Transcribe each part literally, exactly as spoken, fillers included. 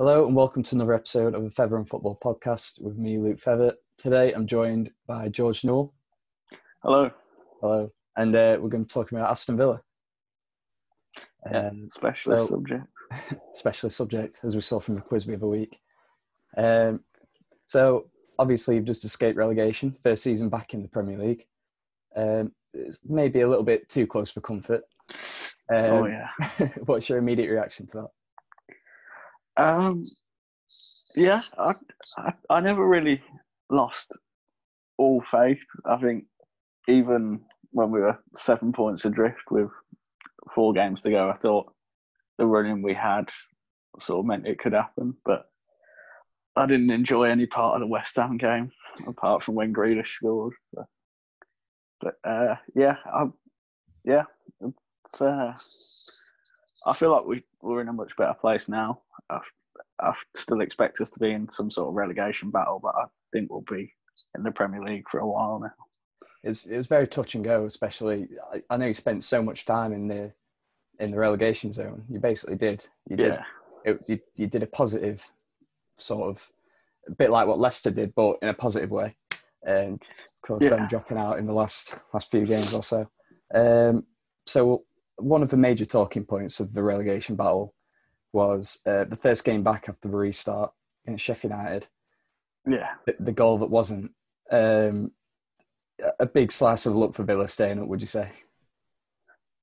Hello and welcome to another episode of the Feather and Football podcast with me, Luke Feather. Today I'm joined by George Newell. Hello. Hello. And uh, we're going to be talking about Aston Villa. Yeah, um, specialist so, subject. specialist subject, as we saw from the quiz the other week. Um, so, obviously, you've just escaped relegation. First season back in the Premier League. Um, maybe a little bit too close for comfort. Um, oh, yeah. What's your immediate reaction to that? Um, yeah, I, I I never really lost all faith. I think even when we were seven points adrift with four games to go, I thought the running we had sort of meant it could happen. But I didn't enjoy any part of the West Ham game apart from when Grealish scored. But, but uh, yeah, I, yeah, it's, uh, I feel like we we're in a much better place now. I, I still expect us to be in some sort of relegation battle, but I think we'll be in the Premier League for a while now. It's, it was very touch and go, especially. I, I know you spent so much time in the in the relegation zone. You basically did. You did. Yeah. It, you, you did a positive sort of a bit like what Leicester did, but in a positive way. And of course, yeah. them dropping out in the last last few games or so. Um, so one of the major talking points of the relegation battle was uh, the first game back after the restart against Sheffield United. Yeah. The, the goal that wasn't. Um, a big slice of luck for Villa staying up, would you say?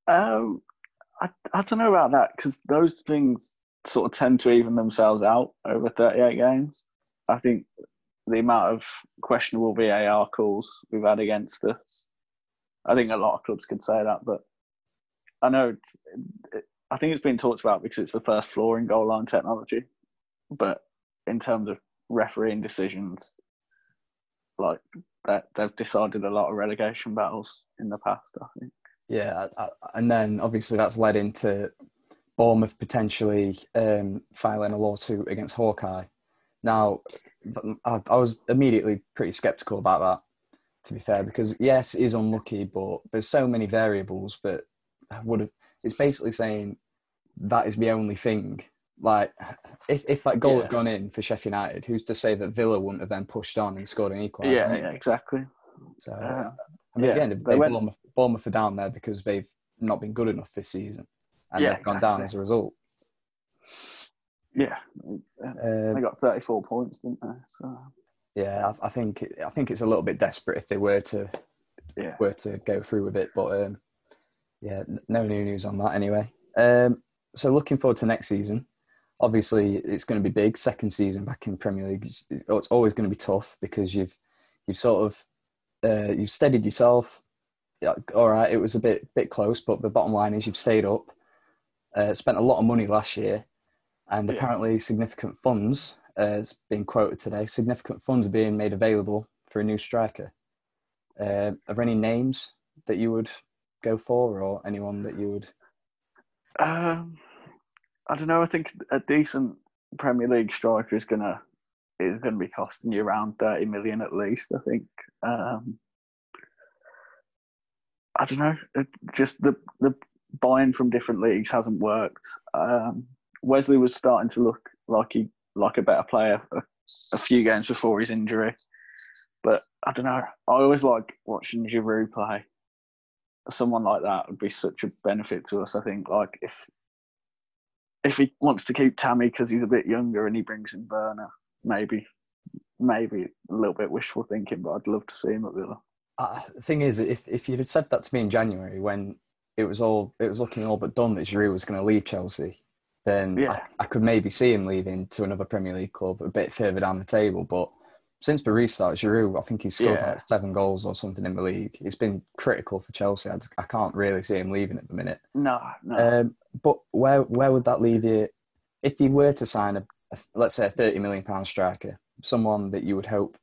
Um, I, I don't know about that, because those things sort of tend to even themselves out over thirty-eight games. I think the amount of questionable V A R calls we've had against us, I think a lot of clubs could say that, but I know it's, it, I think it's been talked about because it's the first flaw in goal line technology, but in terms of refereeing decisions, like that, they've decided a lot of relegation battles in the past, I think. Yeah, and then obviously that's led into Bournemouth potentially um, filing a lawsuit against Hawkeye. Now, I was immediately pretty sceptical about that, to be fair, because yes, it is unlucky, but there's so many variables that would have. It's basically saying that is the only thing. Like, if, if that goal yeah. had gone in for Sheffield United, who's to say that Villa wouldn't have then pushed on and scored an equaliser? Yeah, yeah, exactly. So, uh, I mean, yeah, again, they went... Bournemouth, Bournemouth are down there because they've not been good enough this season. And yeah, they've exactly. gone down as a result. Yeah. Um, they got thirty-four points, didn't they? So. Yeah, I, I think I think it's a little bit desperate if they were to yeah. were to go through with it. But, um, yeah, no new news on that anyway. Um, so, looking forward to next season. Obviously, it's going to be big. Second season back in Premier League, it's always going to be tough because you've you've sort of uh, you've steadied yourself. Yeah, all right, it was a bit bit close, but the bottom line is you've stayed up. Uh, spent a lot of money last year, and yeah. apparently significant funds uh, has been quoted today. Significant funds are being made available for a new striker. Uh, are there any names that you would go for, or anyone that you would? Um. I don't know. I think a decent Premier League striker is gonna is gonna be costing you around thirty million at least. I think. Um, I don't know. Just the the buying from different leagues hasn't worked. Um, Wesley was starting to look like he like a better player a, a few games before his injury, but I don't know. I always like watching Giroud play. Someone like that would be such a benefit to us. I think like if. If he wants to keep Tammy because he's a bit younger and he brings in Werner, maybe, maybe a little bit wishful thinking, but I'd love to see him at Villa. Uh, the thing is, if if you'd had said that to me in January when it was all it was looking all but done that Giroud was going to leave Chelsea, then yeah. I, I could maybe see him leaving to another Premier League club a bit further down the table. But since the restart, Giroud, I think he's scored yeah. like seven goals or something in the league. It's been critical for Chelsea. I, just, I can't really see him leaving at the minute. No, no. Um, But where where would that leave you if you were to sign a, a let's say a thirty million pound striker, someone that you would hope?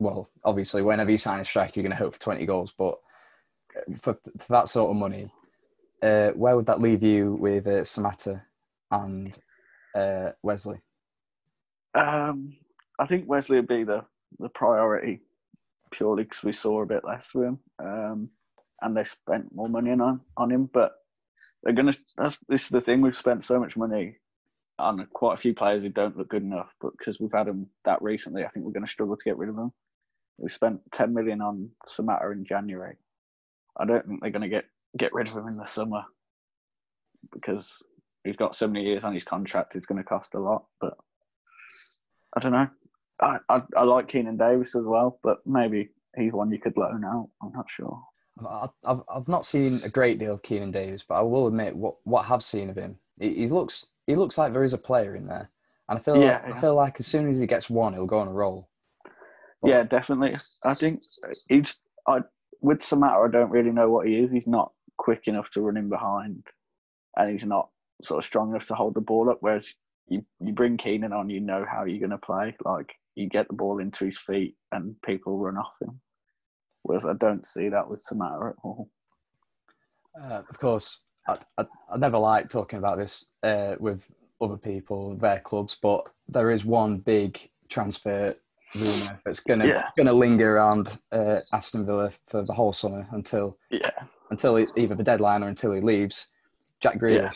Well, obviously, whenever you sign a striker, you're going to hope for twenty goals. But for, for that sort of money, uh, where would that leave you with uh, Samatta and uh, Wesley? Um, I think Wesley would be the the priority purely because we saw a bit less with him, um, and they spent more money on on him, but. They're gonna. That's this is the thing. We've spent so much money on quite a few players who don't look good enough, but because we've had them that recently, I think we're going to struggle to get rid of them. We spent ten million on Samatta in January. I don't think they're going to get, get rid of him in the summer because he's got so many years on his contract, it's going to cost a lot. But I don't know. I, I, I like Keenan Davis as well, but maybe he's one you could loan out. I'm not sure. I've I've not seen a great deal of Keenan Davis, but I will admit what what I have seen of him. He, he looks he looks like there is a player in there, and I feel yeah, like, yeah. I feel like as soon as he gets one, he'll go on a roll. But yeah, definitely. I think he's I with Samatta, I don't really know what he is. He's not quick enough to run in behind, and he's not sort of strong enough to hold the ball up. Whereas you you bring Keenan on, you know how you're going to play. Like you get the ball into his feet, and people run off him. Whereas I don't see that with Samatta at all. Uh, of course, I, I, I never like talking about this uh, with other people, their clubs, but there is one big transfer rumour that's going yeah. to linger around uh, Aston Villa for the whole summer until yeah. until he, either the deadline or until he leaves. Jack Grealish.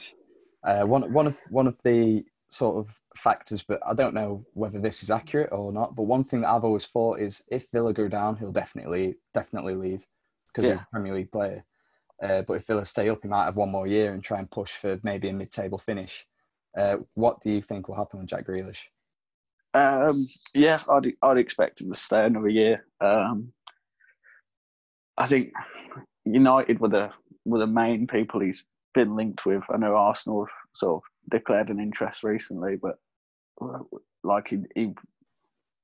Yeah. Uh, one one of one of the sort of factors, but I don't know whether this is accurate or not, but one thing that I've always thought is if Villa go down, he'll definitely definitely leave because yeah. he's a Premier League player. Uh, but if Villa stay up, he might have one more year and try and push for maybe a mid-table finish. Uh, what do you think will happen with Jack Grealish? Um, yeah, I'd, I'd expect him to stay another year. Um, I think United were the, were the main people he's been linked with. I know Arsenal have sort of declared an interest recently, but like he, he,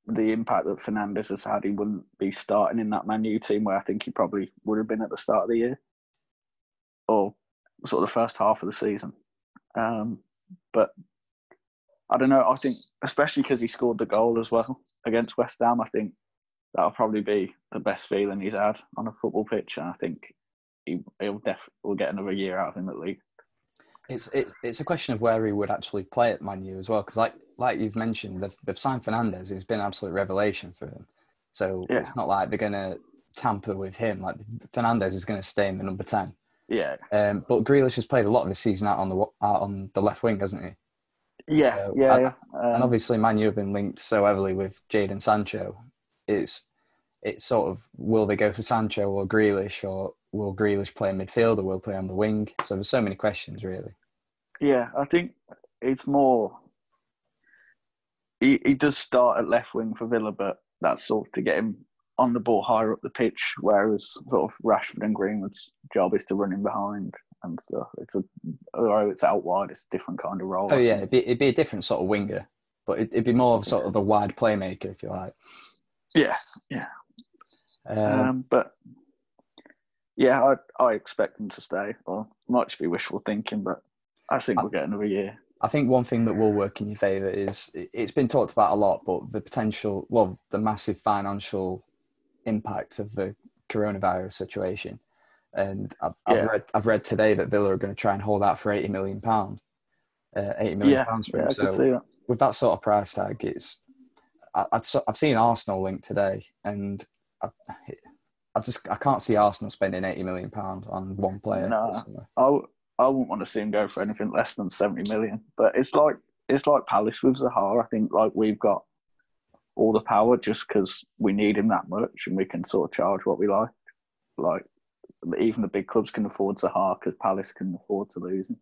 the impact that Fernandes has had, he wouldn't be starting in that Man U team where I think he probably would have been at the start of the year or sort of the first half of the season. Um, but I don't know, I think, especially because he scored the goal as well against West Ham, I think that'll probably be the best feeling he's had on a football pitch. And I think He, he'll def- we'll get another year out of him at least. It's it, it's a question of where he would actually play at Man U as well, because like like you've mentioned, they've, they've signed Fernandes. He's been an absolute revelation for them. So yeah. it's not like they're going to tamper with him. Like Fernandes is going to stay in the number ten. Yeah. Um, but Grealish has played a lot of his season out on the out on the left wing, hasn't he? Yeah, so, yeah, and, yeah. Um, and obviously, Man U have been linked so heavily with Jadon Sancho. It's it's sort of will they go for Sancho or Grealish or will Grealish play in midfield or will play on the wing? So there's so many questions, really. Yeah, I think it's more... He, he does start at left wing for Villa, but that's sort of to get him on the ball higher up the pitch, whereas sort of Rashford and Greenwood's job is to run in behind and stuff. It's a, although it's out wide, it's a different kind of role. Oh, yeah, it'd be, it'd be a different sort of winger, but it'd, it'd be more of sort yeah. of a wide playmaker, if you like. Yeah, yeah. Um, um, but... Yeah, I, I expect him to stay. Well, much be wishful thinking, but I think we'll get another year. I think one thing that will work in your favour is it's been talked about a lot, but the potential, well, the massive financial impact of the coronavirus situation. And I've, I've, yeah. read, I've read today that Villa are going to try and hold out for eighty million pounds. Uh, eighty million pounds yeah, for him. Yeah, I so can see that. With that sort of price tag, it's, I, I'd, I've seen Arsenal linked today, and I, it, I just I can't see Arsenal spending eighty million pounds on one player. No, I, I wouldn't want to see him go for anything less than seventy million pounds. But it's like it's like Palace with Zaha. I think like we've got all the power just because we need him that much and we can sort of charge what we like. Like even the big clubs can afford Zaha because Palace can afford to lose him.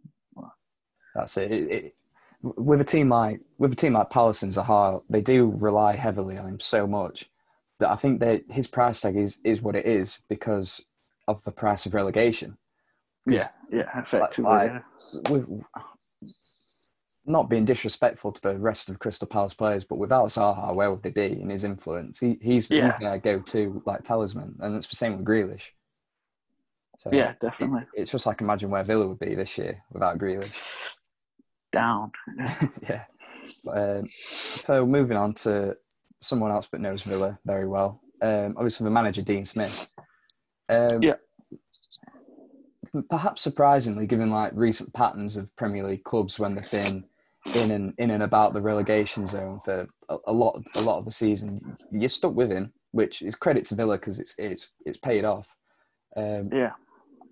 That's it. It, it. With a team like with a team like Palace and Zaha, they do rely heavily on him so much. That I think that his price tag is, is what it is because of the price of relegation. Yeah, yeah, effectively. Like, yeah. With, not being disrespectful to the rest of Crystal Palace players, but without Zaha, where would they be in his influence? He, he's their yeah. go-to like talisman, and it's the same with Grealish. So yeah, definitely. It, it's just like imagine where Villa would be this year without Grealish. Down. yeah. But, um, so moving on to... someone else but knows Villa very well. Um, obviously, the manager, Dean Smith. Um, yeah. Perhaps surprisingly, given like recent patterns of Premier League clubs when they've been in and in and about the relegation zone for a, a lot, a lot of the season, you're stuck with him, which is credit to Villa because it's it's it's paid off. Um, yeah.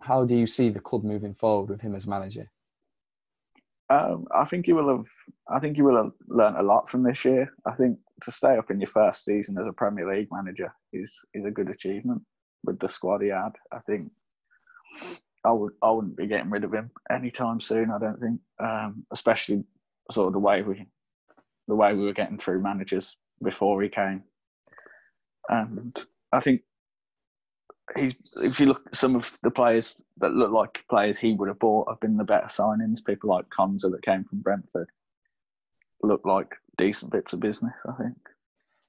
How do you see the club moving forward with him as manager? Um, I think you will have. I think you will have learnt a lot from this year. I think to stay up in your first season as a Premier League manager is is a good achievement with the squad he had. I think I would. I wouldn't be getting rid of him anytime soon. I don't think, um, especially sort of the way we, the way we were getting through managers before he came. And I think he's. If you look at some of the players that look like players he would have bought have been the better signings. People like Konza that came from Brentford look like decent bits of business, I think.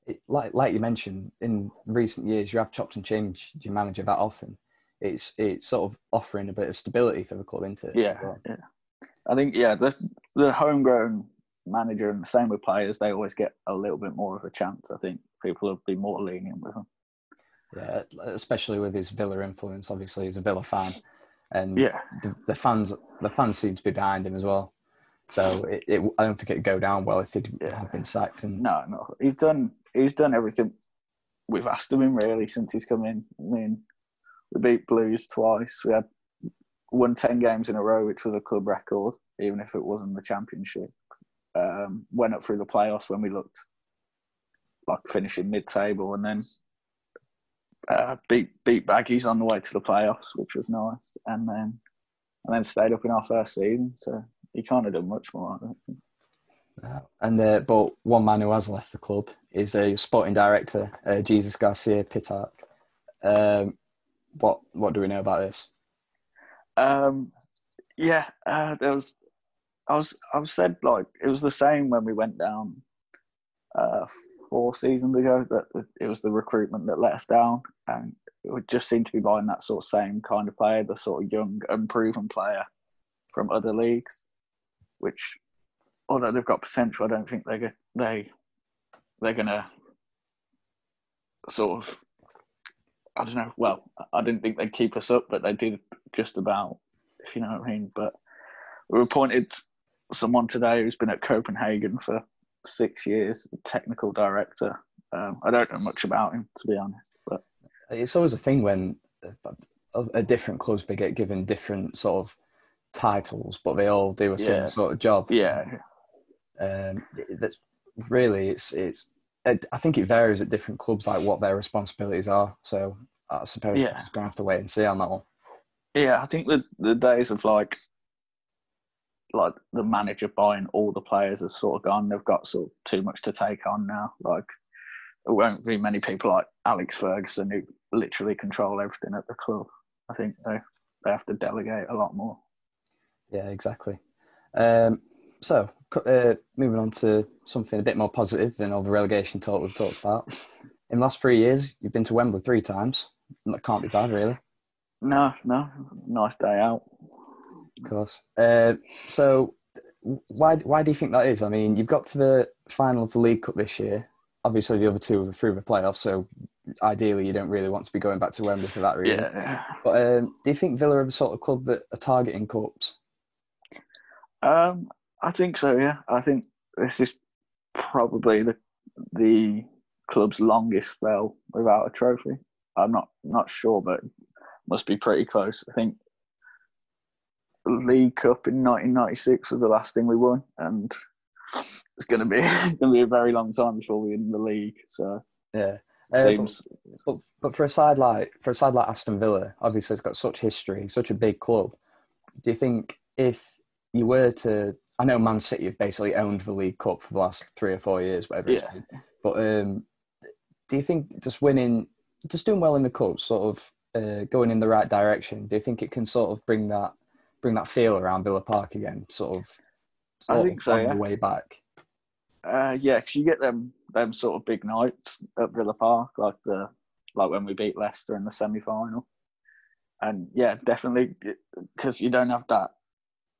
It, like like you mentioned, in recent years you have chopped and changed your manager that often. It's it's sort of offering a bit of stability for the club, isn't it? Yeah, well. yeah. I think, yeah, the, the homegrown manager and the same with players, they always get a little bit more of a chance. I think people will be more lenient with them. Yeah, especially with his Villa influence. Obviously, he's a Villa fan. And yeah. the, the fans, the fans seem to be behind him as well. So it, it, I don't think it'd go down well if he'd yeah. have been sacked. And no, no, he's done. He's done everything we've asked of him really since he's come in. I mean, we beat Blues twice. We had won ten games in a row, which was a club record, even if it wasn't the Championship. Um, went up through the playoffs when we looked like finishing mid-table, and then. Uh, beat beat Baggies on the way to the playoffs, which was nice, and then and then stayed up in our first season. So he can't have done much more. I don't think. Uh, and uh, but one man who has left the club is a sporting director, uh, Jesus Garcia Pitarch. Um, what what do we know about this? Um, yeah, uh, there was I was I was said like it was the same when we went down uh, four seasons ago that it was the recruitment that let us down. And it would just seem to be buying that sort of same kind of player, the sort of young, unproven player from other leagues, which, although they've got potential, I don't think they're, they, they're going to sort of, I don't know, well, I didn't think they'd keep us up, but they did just about, if you know what I mean. But we appointed someone today who's been at Copenhagen for six years, technical director. Um, I don't know much about him, to be honest. But it's always a thing when a, a different clubs they get given different sort of titles, but they all do a similar yeah. sort of job. Yeah. Um, that's really it's it's. It, I think it varies at different clubs, like what their responsibilities are. So I suppose yeah. we're just going to have to wait and see on that one. Yeah, I think the the days of like. Like the manager buying all the players has sort of gone. They've got sort of too much to take on now. Like there won't be many people like Alex Ferguson who literally control everything at the club. I think they they have to delegate a lot more. Yeah, exactly. Um, so uh, moving on to something a bit more positive than all the relegation talk we've talked about. In the last three years, you've been to Wembley three times. That can't be bad, really. No, no, nice day out. Of course. Uh, so, why why do you think that is? I mean, you've got to the final of the League Cup this year. Obviously, the other two are through the playoffs, so ideally, you don't really want to be going back to Wembley for that reason. Yeah. But um, do you think Villa are the sort of club that are targeting cups? Um, I think so. Yeah, I think this is probably the the club's longest spell without a trophy. I'm not not sure, but must be pretty close. I think. League Cup in nineteen ninety-six was the last thing we won, and it's going to be going to be a very long time before we win the league. So yeah, uh, seems. But, but for a side like for a side like Aston Villa, obviously it's got such history, such a big club. Do you think if you were to, I know Man City have basically owned the League Cup for the last three or four years, whatever yeah. it's been. But um, do you think just winning, just doing well in the cup, sort of uh, going in the right direction? Do you think it can sort of bring that? Bring that feel around Villa Park again, sort of, sort I think of so, on yeah. the way back. Uh, yeah, because you get them them sort of big nights at Villa Park, like the like when we beat Leicester in the semi final, and yeah, definitely because you don't have that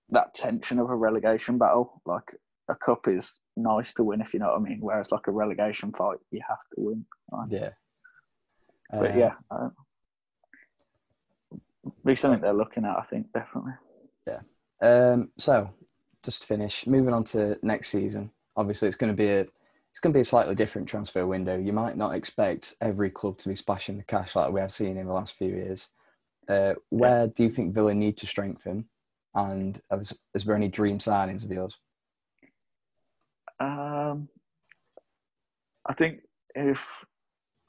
that tension of a relegation battle. Like a cup is nice to win, if you know what I mean. Whereas like a relegation fight, you have to win. Right? Yeah, but um, yeah, um, be something they're looking at, I think, definitely. Yeah. Um, so, just to finish, moving on to next season. Obviously, it's going to be a it's going to be a slightly different transfer window. You might not expect every club to be splashing the cash like we have seen in the last few years. Uh, where yeah. do you think Villa need to strengthen, And is, is there any dream signings of yours? Um, I think if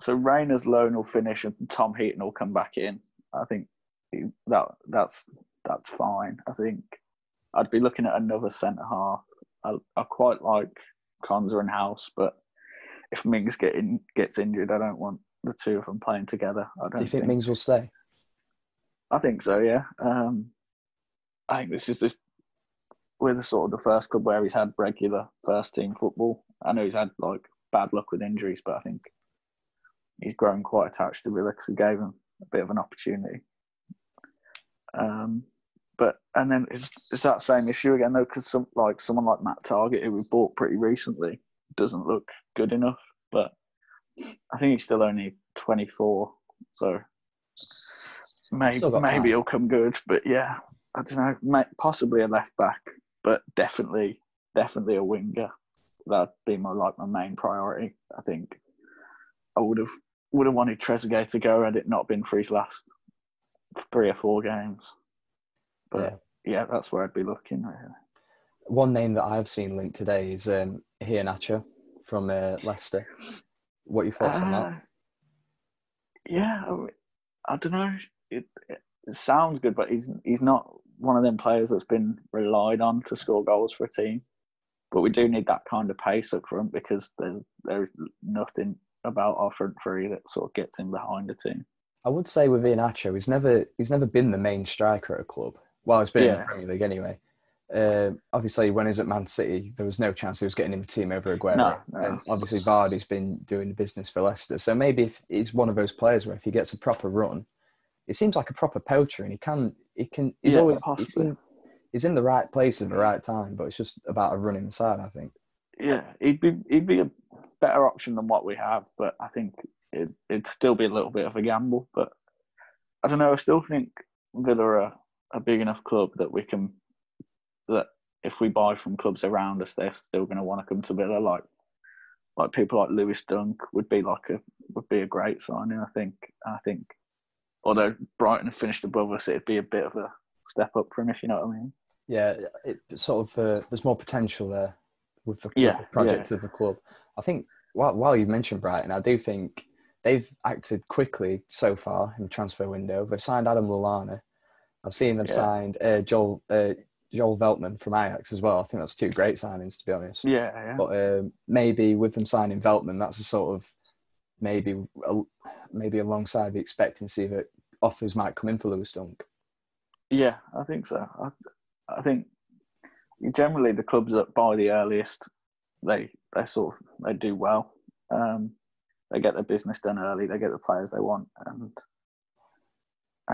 so, Rayner's loan will finish and Tom Heaton will come back in. I think that that's that's fine. I think I'd be looking at another centre half. I, I quite like Konza and House, but if Mings get in, gets injured, I don't want the two of them playing together. I don't Do you think, think Mings will stay? I think so. Yeah. Um, I think this is the we're the sort of the first club where he's had regular first team football. I know he's had like bad luck with injuries, but I think he's grown quite attached to Villa because we gave him a bit of an opportunity. Um, but and then it's, it's that same issue again though, because some like someone like Matt Target, who we bought pretty recently, doesn't look good enough. But I think he's still only twenty-four, so maybe maybe he'll come good. But yeah. I don't know, possibly a left back, but definitely, definitely a winger. That'd be my like my main priority. I think I would have would have wanted Trezeguet to go had it not been for his last three or four games. But yeah, yeah that's where I'd be looking. Really. One name that I've seen linked today is um, Iheanacho from uh, Leicester. What are your thoughts uh, on that? Yeah, I, I don't know. It, it, it sounds good, but he's he's not one of them players that's been relied on to score goals for a team, but we do need that kind of pace up front because there's, there's nothing about our front three that sort of gets him behind the team. I would say with Iheanacho, he's never he's never been the main striker at a club. Well, he's been yeah. in the Premier League anyway. Uh, obviously, when he was at Man City, there was no chance he was getting him a team over Aguero. No, no. And obviously, Vardy's been doing the business for Leicester, so maybe if he's one of those players where if he gets a proper run, it seems like a proper poacher, and he can. It can. He's yeah, always possibly. He's in the right place at the right time, but it's just about a run inside. I think. Yeah, he'd be he'd be a better option than what we have, but I think it, it'd still be a little bit of a gamble. But I don't know. I still think Villa are a big enough club that we can. That if we buy from clubs around us, they're still going to want to come to Villa. Like, like people like Lewis Dunk would be like a would be a great signing. I think. I think. Although Brighton finished above us, it'd be a bit of a step up for him, if you know what I mean. Yeah, it sort of uh, there's more potential there with the, yeah, the project yeah. of the club. I think while, while you mentioned Brighton, I do think they've acted quickly so far in the transfer window. They've signed Adam Lallana. I've seen them yeah. signed uh, Joel uh, Joel Veltman from Ajax as well. I think that's two great signings, to be honest. Yeah, yeah. But um, maybe with them signing Veltman, that's a sort of maybe maybe alongside the expectancy that offers might come in for Lewis Dunk. Yeah, I think so. I, I think generally the clubs that buy the earliest, they they sort of they do well. Um, they get their business done early. They get the players they want, and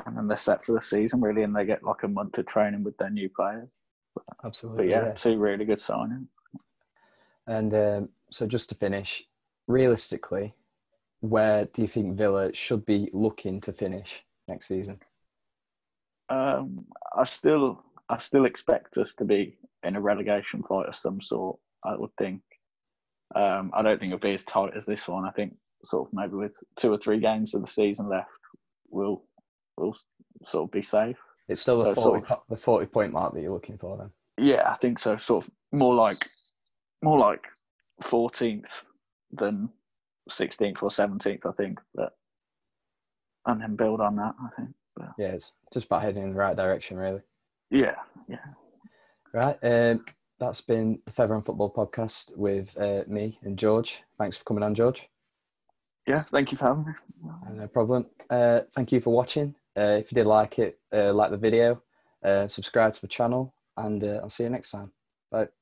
and then they're set for the season really, and they get like a month of training with their new players. Absolutely. But yeah, yeah. two really good signings. And um, so just to finish, realistically, where do you think Villa should be looking to finish next season? Um, I still, I still expect us to be in a relegation fight of some sort. I would think. Um, I don't think it'll be as tight as this one. I think sort of maybe with two or three games of the season left, we'll we'll sort of be safe. It's still so the forty sort of, the forty point mark that you're looking for then. Yeah, I think so. Sort of more like more like fourteenth than sixteenth or seventeenth, I think, but and then build on that, I think. But. Yeah, it's just about heading in the right direction, really. Yeah, yeah. Right, um, that's been the Feather and Football podcast with uh, me and George. Thanks for coming on, George. Yeah, thank you for having me. No problem. Uh, thank you for watching. Uh, if you did like it, uh, like the video, uh, subscribe to the channel, and uh, I'll see you next time. Bye.